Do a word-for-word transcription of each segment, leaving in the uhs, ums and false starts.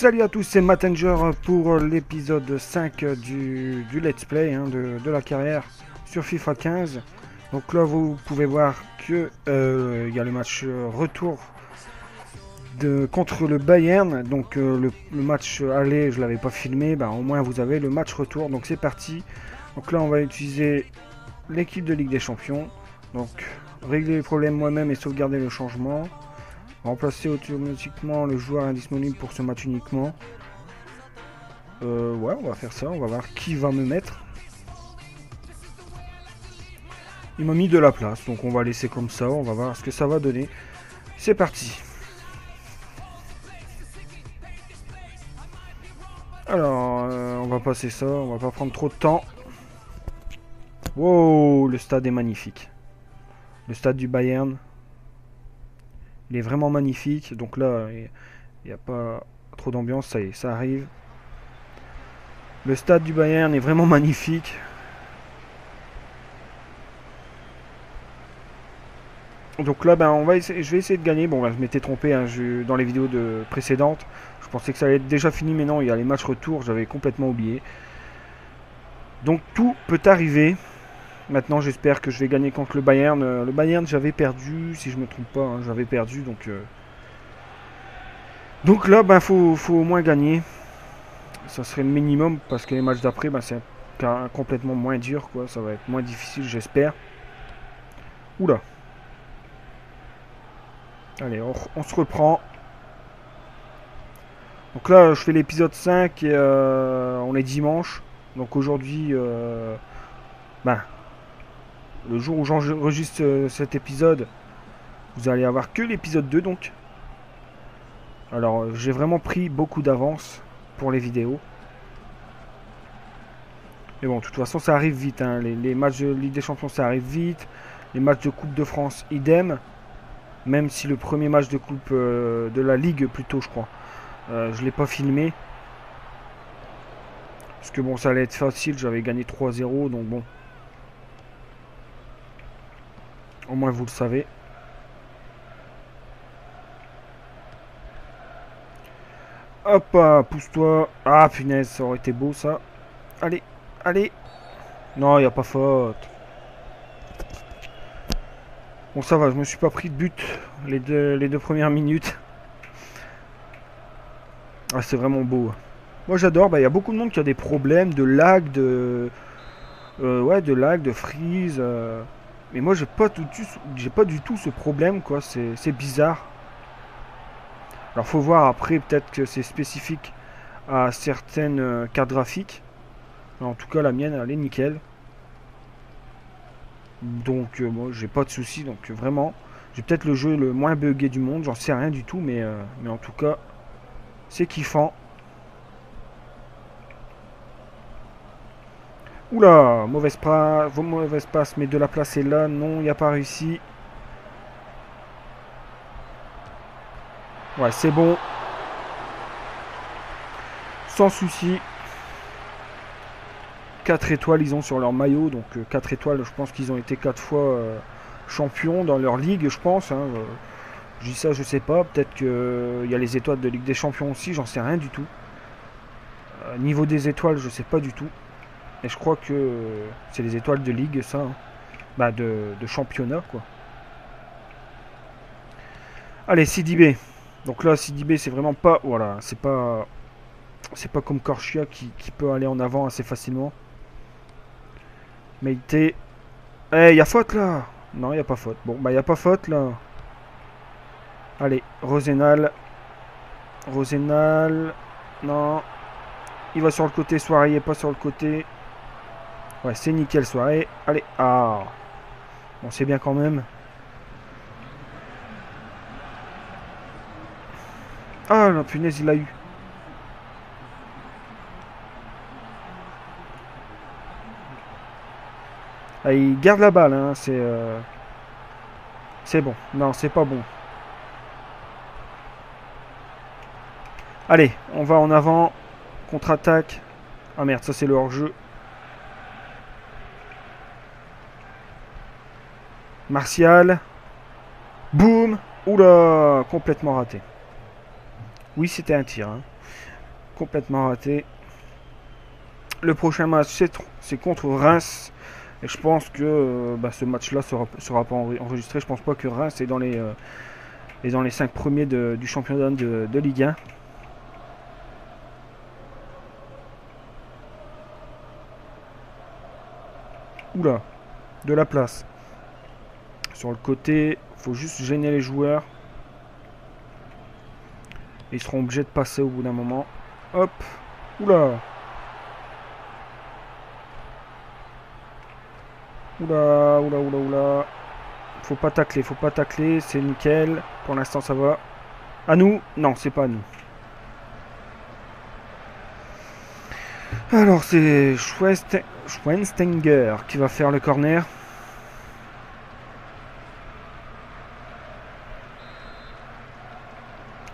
Salut à tous, c'est Matanger pour l'épisode cinq du, du let's play hein, de, de la carrière sur FIFA quinze. Donc là vous pouvez voir que euh, y a le match retour de, contre le Bayern. Donc euh, le, le match aller je l'avais pas filmé, bah, au moins vous avez le match retour. Donc c'est parti. Donc là on va utiliser l'équipe de Ligue des Champions. Donc régler les problèmes moi-même et sauvegarder le changement. Remplacer automatiquement le joueur indisponible pour ce match uniquement. Euh, ouais, on va faire ça. On va voir qui va me mettre. Il m'a mis de la place. Donc on va laisser comme ça. On va voir ce que ça va donner. C'est parti. Alors, euh, on va passer ça. On va pas prendre trop de temps. Wow, le stade est magnifique. Le stade du Bayern. Il est vraiment magnifique, donc là, il n'y a pas trop d'ambiance, ça y est, ça arrive. Le stade du Bayern est vraiment magnifique. Donc là, ben, on va essayer, je vais essayer de gagner. Bon, ben, je m'étais trompé hein, je, dans les vidéos de, précédentes. Je pensais que ça allait être déjà fini, mais non, il y a les matchs retour, j'avais complètement oublié. Donc tout peut arriver. Maintenant, j'espère que je vais gagner contre le Bayern. Le Bayern, j'avais perdu, si je me trompe pas, hein, j'avais perdu. Donc, euh... donc là, ben, faut, faut au moins gagner. Ça serait le minimum, parce que les matchs d'après, ben, c'est complètement moins dur, quoi. Ça va être moins difficile, j'espère. Oula. Allez, on, on se reprend. Donc là, je fais l'épisode cinq, et euh, on est dimanche. Donc aujourd'hui, euh, ben... le jour où j'enregistre cet épisode, vous allez avoir que l'épisode deux donc. Alors j'ai vraiment pris beaucoup d'avance pour les vidéos. Mais bon, de toute façon ça arrive vite. Hein. Les, les matchs de Ligue des Champions ça arrive vite. Les matchs de Coupe de France idem. Même si le premier match de Coupe euh, de la Ligue plutôt je crois. Euh, je ne l'ai pas filmé. Parce que bon ça allait être facile, j'avais gagné trois zéro donc bon. Au moins vous le savez. Hop, ah, pousse-toi. Ah punaise, ça aurait été beau ça. Allez, allez. Non, il n'y a pas faute. Bon, ça va, je me suis pas pris de but les deux, les deux premières minutes. Ah, c'est vraiment beau. Moi j'adore, bah, y a beaucoup de monde qui a des problèmes de lag, de... Euh, ouais, de lag, de freeze... Euh... Mais moi j'ai pas, pas du tout ce problème quoi, c'est bizarre. Alors faut voir après, peut-être que c'est spécifique à certaines cartes graphiques. En tout cas la mienne elle est nickel. Donc euh, moi j'ai pas de soucis, donc vraiment. J'ai peut-être le jeu le moins bugué du monde, j'en sais rien du tout, mais, euh, mais en tout cas c'est kiffant. Oula, mauvaise, pra... mauvaise passe, mais de la place est là. Non, il n'y a pas réussi. Ouais, c'est bon. Sans souci. quatre étoiles, ils ont sur leur maillot. Donc, quatre étoiles, je pense qu'ils ont été quatre fois euh, champions dans leur ligue, je pense. Hein. Je dis ça, je sais pas. Peut-être qu'il euh, y a les étoiles de Ligue des Champions aussi, j'en sais rien du tout. Euh, niveau des étoiles, je sais pas du tout. Et je crois que c'est les étoiles de ligue, ça. Hein. Bah, de, de championnat, quoi. Allez, Sidibé. Donc là, Sidibé, c'est vraiment pas... Voilà, c'est pas... C'est pas comme Corchia qui, qui peut aller en avant assez facilement. Maité. Eh, y a faute, là. Non, y a pas faute. Bon, bah, y a pas faute, là. Allez, Rozehnal. Rozehnal. Non. Il va sur le côté, Soumaré et pas sur le côté. Ouais, c'est nickel, Soumaré. Allez, ah. Bon, c'est bien quand même. Ah, la punaise, il l'a eu. Ah, il garde la balle, hein. C'est euh... c'est bon. Non, c'est pas bon. Allez, on va en avant. Contre-attaque. Ah merde, ça c'est le hors-jeu. Martial. Boum. Oula, complètement raté. Oui, c'était un tir. Hein. complètement raté. Le prochain match, c'est contre Reims. Et je pense que bah, ce match-là ne sera, sera pas enregistré. Je pense pas que Reims est dans les, euh, est dans les cinq premiers de, du championnat de, de Ligue un. Oula, de la place. Sur le côté, il faut juste gêner les joueurs. Ils seront obligés de passer au bout d'un moment. Hop, oula. Oula, oula, oula, oula. Faut pas tacler, faut pas tacler. C'est nickel. Pour l'instant, ça va. À nous? Non, c'est pas à nous. Alors, c'est Schweinsteiger qui va faire le corner.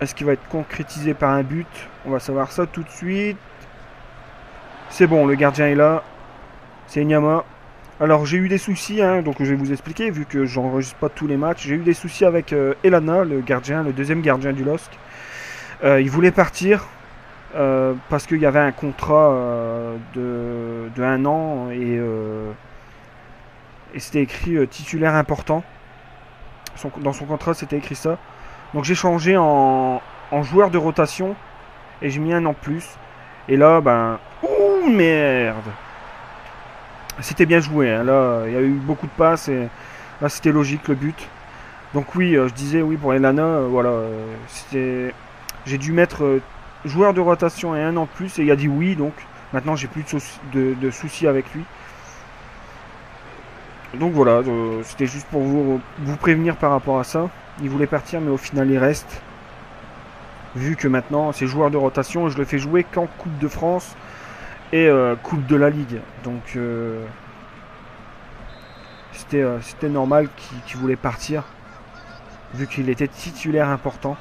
Est-ce qu'il va être concrétisé par un but? On va savoir ça tout de suite. C'est bon, le gardien est là. C'est Enyeama. Alors j'ai eu des soucis, hein, donc je vais vous expliquer, vu que j'enregistre pas tous les matchs. J'ai eu des soucis avec euh, Elana, le gardien, le deuxième gardien du L O S C. Euh, il voulait partir euh, parce qu'il y avait un contrat euh, de, de un an et, euh, et c'était écrit euh, titulaire important. Son, dans son contrat c'était écrit ça. Donc j'ai changé en, en joueur de rotation et j'ai mis un en plus. Et là, ben... Ouh merde! C'était bien joué, hein. Là il y a eu beaucoup de passes et là c'était logique le but. Donc oui, euh, je disais oui pour Elana, euh, voilà, euh, c'était, j'ai dû mettre euh, joueur de rotation et un en plus et il a dit oui, donc maintenant j'ai plus de, souci, de, de soucis avec lui. Donc voilà, euh, c'était juste pour vous, vous prévenir par rapport à ça. Il voulait partir mais au final il reste. Vu que maintenant c'est joueur de rotation et je le fais jouer qu'en Coupe de France. Et euh, Coupe de la Ligue, donc euh, c'était euh, c'était normal qu'il qu'il voulait partir vu qu'il était titulaire important.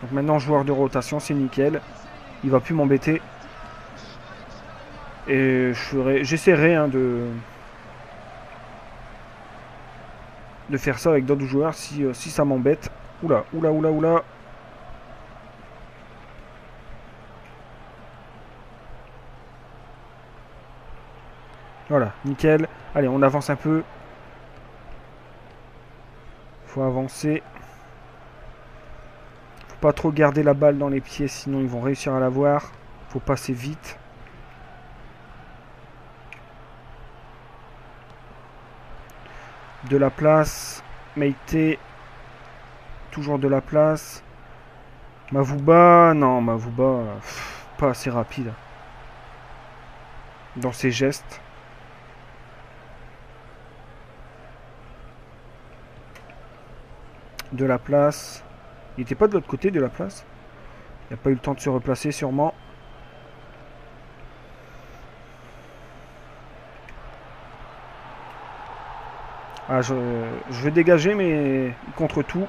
Donc maintenant joueur de rotation, c'est nickel, il va plus m'embêter et j'essaierai hein, de de faire ça avec d'autres joueurs si euh, si ça m'embête. Oula oula oula oula. Voilà, nickel. Allez, on avance un peu. Faut avancer. Faut pas trop garder la balle dans les pieds, sinon ils vont réussir à l'avoir. Faut passer vite. De la place. Maité. Toujours de la place. Mavuba. Non, Mavuba. Pff, pas assez rapide. Dans ses gestes. De la place. Il n'était pas de l'autre côté de la place. Il n'a pas eu le temps de se replacer sûrement. Ah, je, je vais dégager mais contre tout.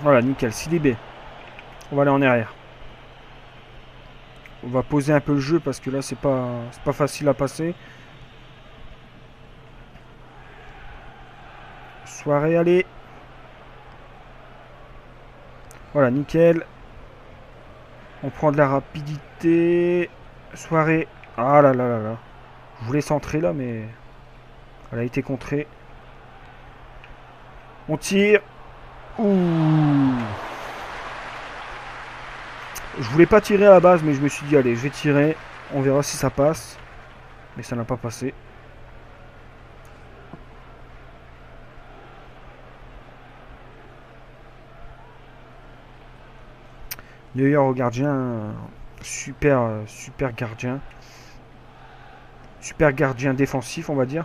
Voilà, nickel. Sidibé. On va aller en arrière. On va poser un peu le jeu parce que là c'est pas, c'est pas facile à passer. Soirée, allez. Voilà, nickel. On prend de la rapidité. Soirée. Ah là là là là. Je voulais centrer là, mais... Elle a été contrée. On tire. Ouh. Je voulais pas tirer à la base, mais je me suis dit, allez, je vais tirer. On verra si ça passe. Mais ça n'a pas passé. D'ailleurs, au gardien, super, super gardien. Super gardien défensif, on va dire.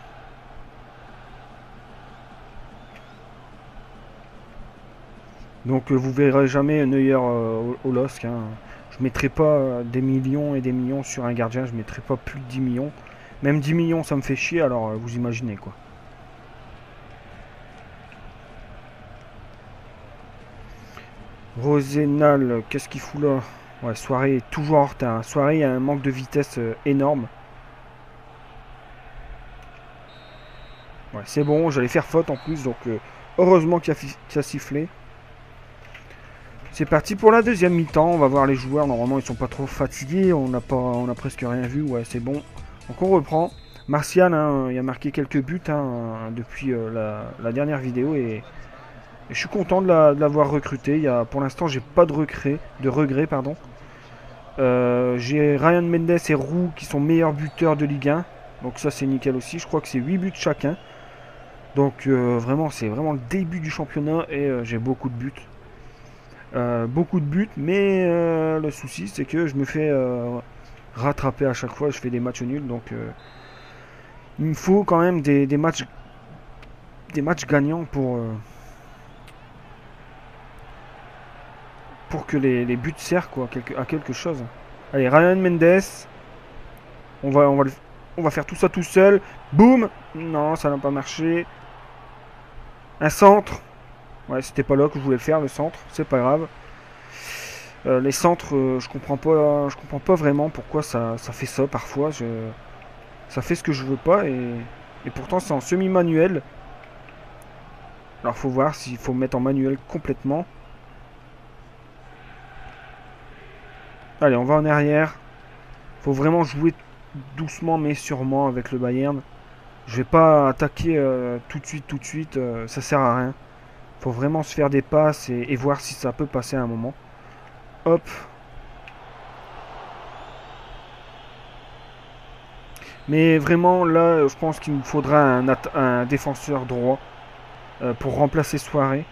Donc, vous verrez jamais Neuer euh, au, au L O S C. Hein. Je ne mettrai pas des millions et des millions sur un gardien. Je ne mettrai pas plus de dix millions. Même dix millions, ça me fait chier. Alors, vous imaginez, quoi. Rozehnal, qu'est-ce qu'il fout là? Ouais, soirée est toujours en retard. Soirée, il y a un manque de vitesse énorme. Ouais, c'est bon, j'allais faire faute en plus, donc heureusement qu'il a, qu'il a sifflé. C'est parti pour la deuxième mi-temps. On va voir les joueurs. Normalement, ils sont pas trop fatigués. On n'a pas, on a presque rien vu. Ouais, c'est bon. Donc, on reprend. Martial, hein, il a marqué quelques buts hein, depuis euh, la, la dernière vidéo. Et, et je suis content de l'avoir la, recruté. Il y a, pour l'instant, j'ai pas de regret. De regret pardon. Euh, j'ai Ryan Mendes et Roux qui sont meilleurs buteurs de Ligue un. Donc, ça, c'est nickel aussi. Je crois que c'est huit buts chacun. Donc, euh, vraiment, c'est vraiment le début du championnat. Et euh, j'ai beaucoup de buts. Euh, beaucoup de buts, mais euh, le souci c'est que je me fais euh, rattraper à chaque fois, je fais des matchs nuls, donc euh, il me faut quand même des, des matchs des matchs gagnants pour euh, pour que les, les buts servent quoi, quelque, à quelque chose. Allez, Ryan Mendes, on va, on va, le, on va faire tout ça tout seul, boum, non ça n'a pas marché, un centre. Ouais, c'était pas là que je voulais faire, le centre, c'est pas grave. Euh, les centres, euh, je comprends pas, je comprends pas vraiment pourquoi ça, ça fait ça parfois. Je, ça fait ce que je veux pas et, et pourtant c'est en semi-manuel. Alors faut voir s'il faut mettre en manuel complètement. Allez, on va en arrière. Faut vraiment jouer doucement mais sûrement avec le Bayern. Je vais pas attaquer euh, tout de suite, tout de suite, euh, ça sert à rien. Faut vraiment se faire des passes et, et voir si ça peut passer à un moment. Hop. Mais vraiment, là, je pense qu'il me faudra un, un défenseur droit euh, pour remplacer Soumaré.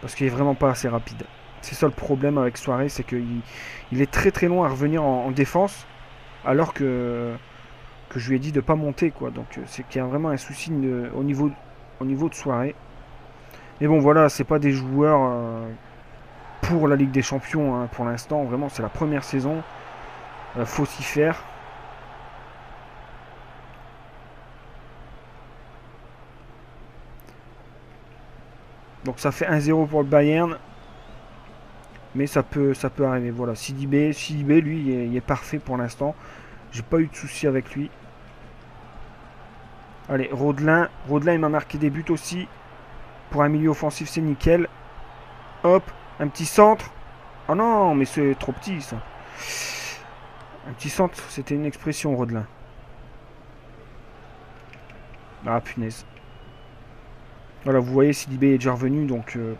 Parce qu'il est vraiment pas assez rapide. C'est ça le problème avec Soumaré, c'est qu'il il est très très loin à revenir en, en défense. Alors que, que je lui ai dit de pas monter, quoi. Donc c'est qu'il y a vraiment un souci de, au, niveau, au niveau de Soumaré. Mais bon, voilà, c'est pas des joueurs euh, pour la Ligue des Champions hein, pour l'instant. Vraiment, c'est la première saison. Euh, faut s'y faire. Donc, ça fait un zéro pour le Bayern. Mais ça peut, ça peut arriver. Voilà, Sidibé, Sidibé lui, il est, il est parfait pour l'instant. J'ai pas eu de soucis avec lui. Allez, Rodelin. Rodelin, il m'a marqué des buts aussi. Pour un milieu offensif, c'est nickel. Hop, un petit centre. Oh non, mais c'est trop petit, ça. Un petit centre, c'était une expression, Rodelin. Ah, punaise. Voilà, vous voyez, Sidibé est déjà revenu, donc... Euh,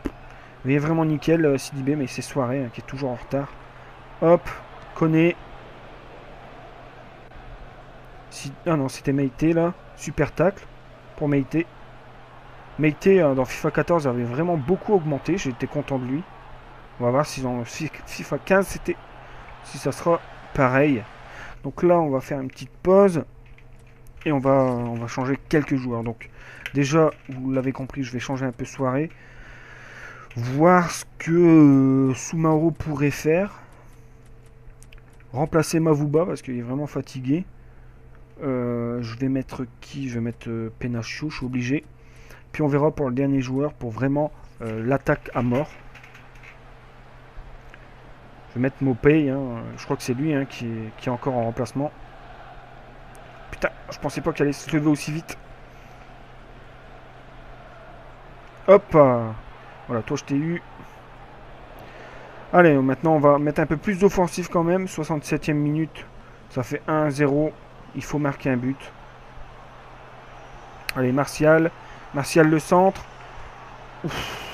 il est vraiment nickel, euh, Sidibé, mais c'est Soirée, hein, qui est toujours en retard. Hop, Koné. Si... Ah non, c'était Maité, là. Super tacle pour Maité. Maité dans FIFA quatorze avait vraiment beaucoup augmenté, j'étais content de lui. On va voir si dans FIFA quinze c'était, si ça sera pareil. Donc là on va faire une petite pause et on va on va changer quelques joueurs. Donc déjà vous l'avez compris, je vais changer un peu Soirée, voir ce que euh, Soumaré pourrait faire, remplacer Mavuba parce qu'il est vraiment fatigué. Euh, je vais mettre qui? Je vais mettre euh, Penachio, je suis obligé. Puis on verra pour le dernier joueur, pour vraiment euh, l'attaque à mort. Je vais mettre Mopé, hein. Je crois que c'est lui hein, qui, est, qui est encore en remplacement. Putain, je pensais pas qu'il allait se lever aussi vite. Hop, voilà, toi je t'ai eu. Allez, maintenant on va mettre un peu plus d'offensif quand même. soixante-septième minute, ça fait un zéro. Il faut marquer un but. Allez, Martial. Martial le centre. Ouf.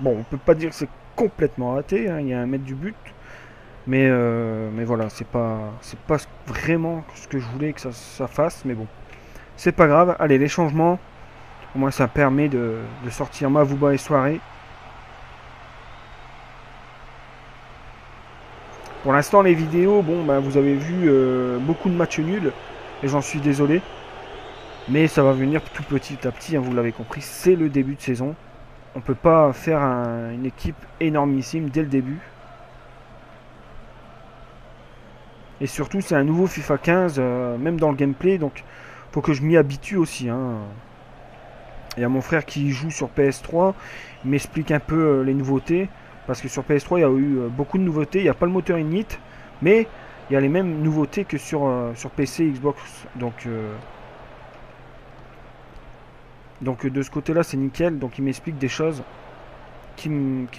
Bon, on peut pas dire que c'est complètement raté. Hein. Il y a un mètre du but. Mais, euh, mais voilà, c'est pas, c'est pas vraiment ce que je voulais que ça, ça fasse. Mais bon, c'est pas grave. Allez, les changements. Au moins, ça permet de, de sortir Mavuba et Soirée. Pour l'instant, les vidéos, bon, bah, vous avez vu euh, beaucoup de matchs nuls. Et j'en suis désolé. Mais ça va venir tout petit à petit, hein, vous l'avez compris, c'est le début de saison. On ne peut pas faire un, une équipe énormissime dès le début. Et surtout, c'est un nouveau FIFA quinze, euh, même dans le gameplay, donc il faut que je m'y habitue aussi. Hein. Il y a mon frère qui joue sur P S trois, il m'explique un peu euh, les nouveautés, parce que sur P S trois, il y a eu euh, beaucoup de nouveautés, il n'y a pas le moteur init, mais il y a les mêmes nouveautés que sur, euh, sur P C et Xbox, donc... Euh, Donc de ce côté là c'est nickel, donc il m'explique des choses. qui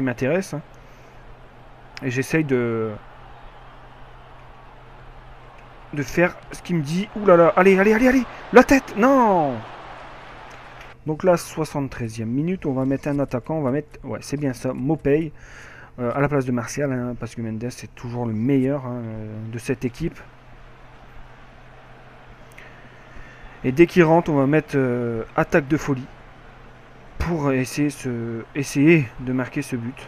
m'intéresse. Hein. Et j'essaye de... de faire ce qu'il me dit. Ouh là là, allez, allez, allez, allez. La tête, non. Donc là, soixante-treizième minute, on va mettre un attaquant, on va mettre... Ouais, c'est bien ça, Mopé, euh, à la place de Martial, hein, parce que Mendes, c'est toujours le meilleur hein, de cette équipe. Et dès qu'il rentre, on va mettre euh, attaque de folie pour essayer, ce... essayer de marquer ce but.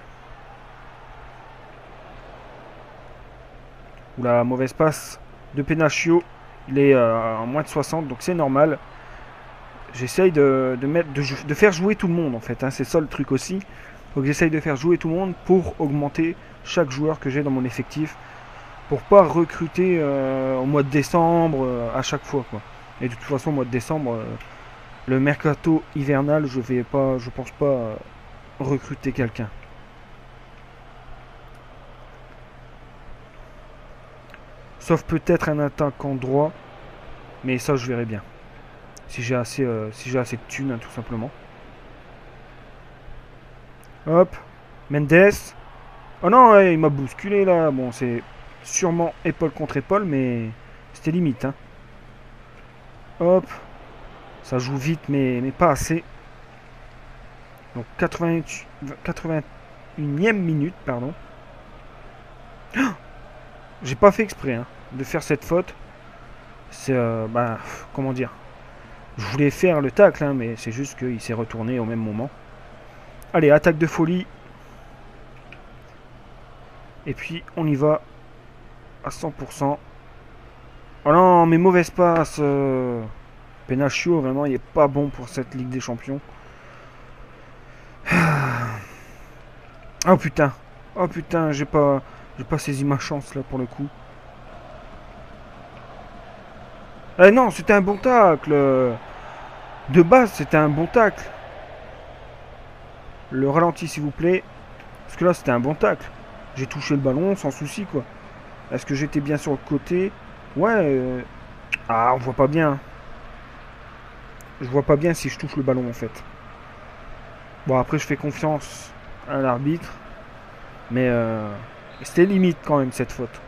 Ouh là, mauvaise passe de Penachio, il est euh, en moins de soixante, donc c'est normal. J'essaye de, de, de, de faire jouer tout le monde en fait, hein, c'est ça le truc aussi. Donc j'essaye de faire jouer tout le monde pour augmenter chaque joueur que j'ai dans mon effectif. Pour pas recruter euh, au mois de décembre euh, à chaque fois. Quoi. Et de toute façon au mois de décembre, euh, le mercato hivernal, je vais pas, je pense pas euh, recruter quelqu'un. Sauf peut-être un attaquant droit, mais ça je verrai bien. Si j'ai assez, euh, si j'ai assez de thunes, hein, tout simplement. Hop. Mendes. Oh non, ouais, il m'a bousculé, là. Bon, c'est sûrement épaule contre épaule, mais c'était limite. Hein. Hop. Ça joue vite, mais, mais pas assez. Donc, quatre-vingt-unième minute, pardon. Oh, j'ai pas fait exprès hein, de faire cette faute. C'est, euh, bah, comment dire, je voulais faire le tacle, hein, mais c'est juste qu'il s'est retourné au même moment. Allez, attaque de folie. Et puis, on y va à cent pour cent. Oh non, mais mauvaise passe. Euh... Penachio, vraiment, il n'est pas bon pour cette Ligue des Champions. Oh putain. Oh putain, j'ai pas, j'ai pas saisi ma chance, là, pour le coup. Eh non, c'était un bon tacle. De base, c'était un bon tacle. Le ralenti, s'il vous plaît. Parce que là, c'était un bon tacle. J'ai touché le ballon sans souci, quoi. Est-ce que j'étais bien sur le côté? Ouais. Euh... Ah, on voit pas bien. Je vois pas bien si je touche le ballon, en fait. Bon, après, je fais confiance à l'arbitre. Mais euh... c'était limite, quand même, cette faute.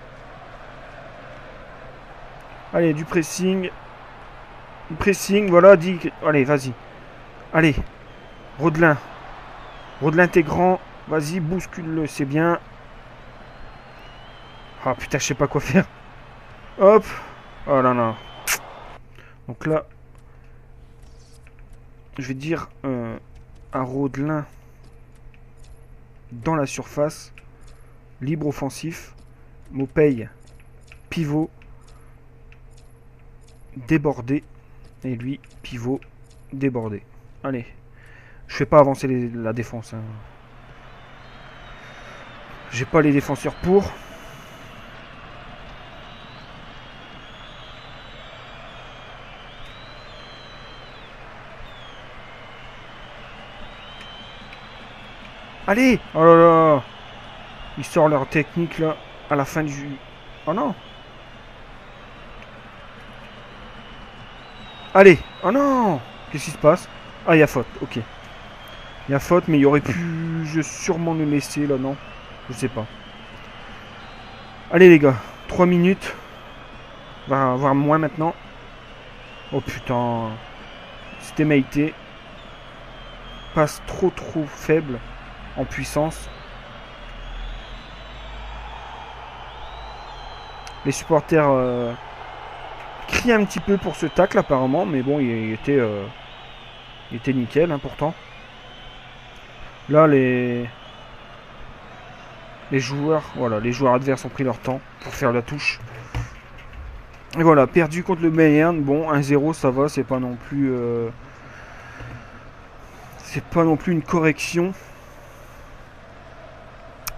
Allez, du pressing. Du pressing, voilà. Dit... Allez, vas-y. Allez. Rodelin. Rodelin, t'es grand. Vas-y, bouscule-le, c'est bien. Ah, putain, je sais pas quoi faire. Hop. Oh là là. Donc là, je vais dire euh, un Rodelin dans la surface. Libre offensif. Mopé. Pivot. Débordé. Et lui, pivot, débordé. Allez. Je fais pas avancer les, la défense. Hein. J'ai pas les défenseurs pour. Allez. Oh là là. Ils sortent leur technique là. À la fin du... Oh non. Allez. Oh non. Qu'est-ce qui se passe? Ah, il y a faute. Ok. Il y a faute, mais il aurait pu... Je sûrement le laisser, là, non? Je sais pas. Allez, les gars. trois minutes. Va voir moins maintenant. Oh, putain. C'était Maité. Passe trop, trop faible en puissance. Les supporters... Euh... crie un petit peu pour ce tacle apparemment, mais bon, il, il était euh, il était nickel hein, pourtant. Là les les joueurs, voilà, les joueurs adverses ont pris leur temps pour faire la touche. Et voilà, perdu contre le Bayern. Bon, un zéro, ça va, c'est pas non plus euh, c'est pas non plus une correction.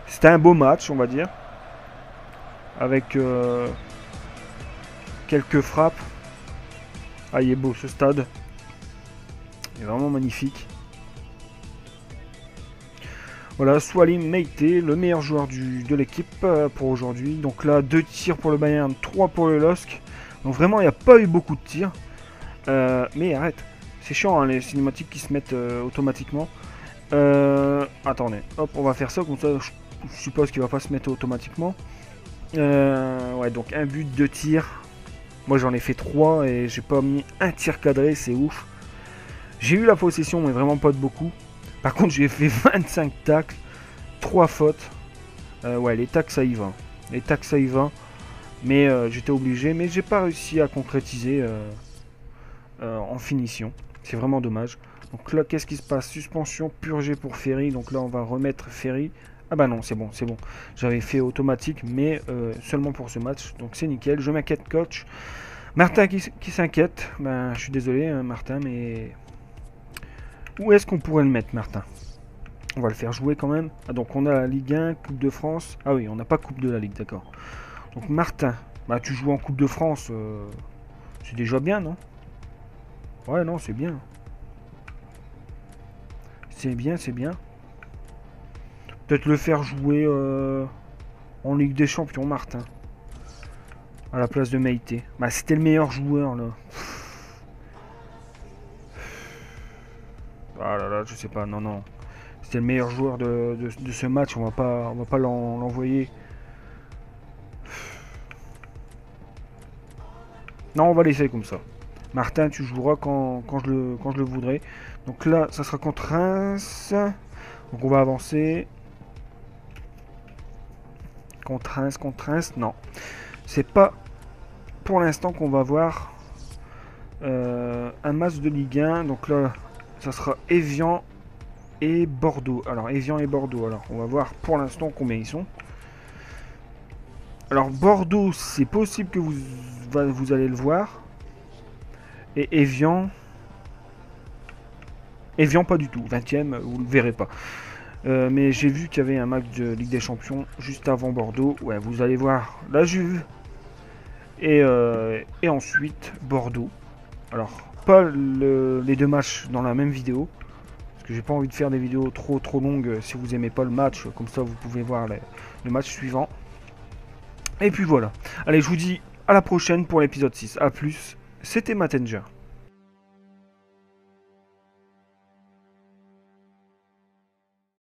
C'était un beau match, on va dire, avec euh, quelques frappes. Ah, il est beau ce stade. Il est vraiment magnifique. Voilà, Souleymane Méïté, le meilleur joueur du, de l'équipe pour aujourd'hui. Donc là, deux tirs pour le Bayern, trois pour le L O S C. Donc vraiment, il n'y a pas eu beaucoup de tirs. Euh, mais arrête, c'est chiant hein, les cinématiques qui se mettent euh, automatiquement. Euh, attendez, hop, on va faire ça, comme ça je suppose qu'il va pas se mettre automatiquement. Euh, ouais, donc un but, deux tirs. Moi j'en ai fait trois et j'ai pas mis un tir cadré, c'est ouf. J'ai eu la possession mais vraiment pas de beaucoup. Par contre j'ai fait vingt-cinq tacles, trois fautes. Euh, ouais, les tacles ça y va. Les tacles ça y va. Mais euh, j'étais obligé, mais j'ai pas réussi à concrétiser euh, euh, en finition. C'est vraiment dommage. Donc là, qu'est-ce qui se passe? Suspension purgée pour Ferry. Donc là, on va remettre Ferry. Ah bah non, c'est bon, c'est bon. J'avais fait automatique, mais euh, seulement pour ce match. Donc c'est nickel. Je m'inquiète, coach. Martin qui, qui s'inquiète. Ben, je suis désolé, hein, Martin, mais... Où est-ce qu'on pourrait le mettre, Martin? On va le faire jouer quand même. Ah, donc on a la Ligue un, Coupe de France. Ah oui, on n'a pas Coupe de la Ligue, d'accord. Donc Martin, bah tu joues en Coupe de France. Euh... C'est déjà bien, non? Ouais, non, c'est bien. C'est bien, c'est bien. Peut-être le faire jouer euh, en Ligue des Champions, Martin. À la place de Maité. Bah, c'était le meilleur joueur, là. Ah là là, je sais pas, non, non. C'était le meilleur joueur de, de, de ce match, on va pas, on va pas l'envoyer. Non, on va laisser comme ça. Martin, tu joueras quand, quand, je le, quand je le voudrais. Donc là, ça sera contre Reims. Donc on va avancer. Contre Reims, contre Reims. Non. C'est pas pour l'instant qu'on va voir euh, un match de Ligue un. Donc là, ça sera Evian et Bordeaux. Alors, Evian et Bordeaux. Alors, on va voir pour l'instant combien ils sont. Alors, Bordeaux, c'est possible que vous, vous allez le voir. Et Evian, Evian pas du tout, vingtième, vous le verrez pas. Euh, mais j'ai vu qu'il y avait un match de Ligue des Champions juste avant Bordeaux. Ouais, vous allez voir la Juve. Et, euh, et ensuite Bordeaux. Alors, pas le, les deux matchs dans la même vidéo. Parce que j'ai pas envie de faire des vidéos trop trop longues si vous aimez pas le match. Comme ça, vous pouvez voir les, le match suivant. Et puis voilà. Allez, je vous dis à la prochaine pour l'épisode six. A plus. C'était Matanger.